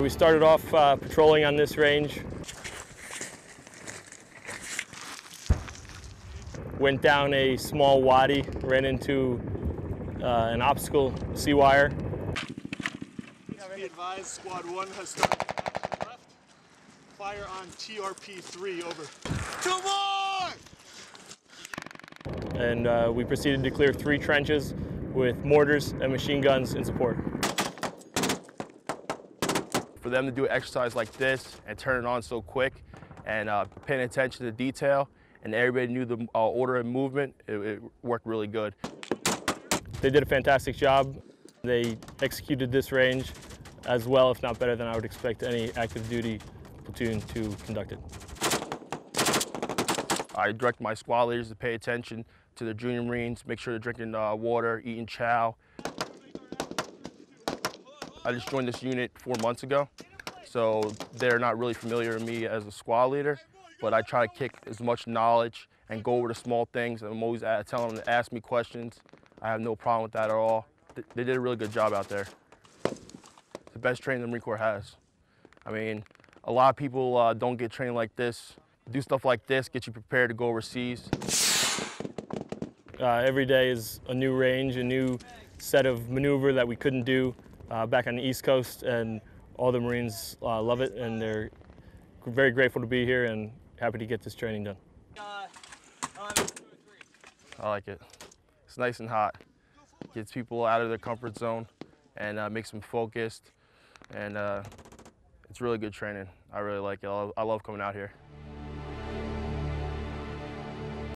We started off patrolling on this range. Went down a small wadi, ran into an obstacle sea wire. Please be advised, Squad 1 has started action left. Fire on TRP 3, over. 2 more! And we proceeded to clear 3 trenches with mortars and machine guns in support. For them to do an exercise like this and turn it on so quick and paying attention to detail, and everybody knew the order and movement, it worked really good. They did a fantastic job. They executed this range as well, if not better, than I would expect any active duty platoon to conduct it. I direct my squad leaders to pay attention to the junior Marines, make sure they're drinking water, eating chow. I just joined this unit 4 months ago, so they're not really familiar with me as a squad leader. But I try to kick as much knowledge and go over the small things. I'm always telling them to ask me questions. I have no problem with that at all. They did a really good job out there. It's the best training the Marine Corps has. I mean, a lot of people don't get trained like this. Do stuff like this, get you prepared to go overseas. Every day is a new range, a new set of maneuver that we couldn't do back on the East Coast, and all the Marines love it, and they're very grateful to be here and happy to get this training done. I like it. It's nice and hot. Gets people out of their comfort zone and makes them focused. And it's really good training. I really like it. I love coming out here.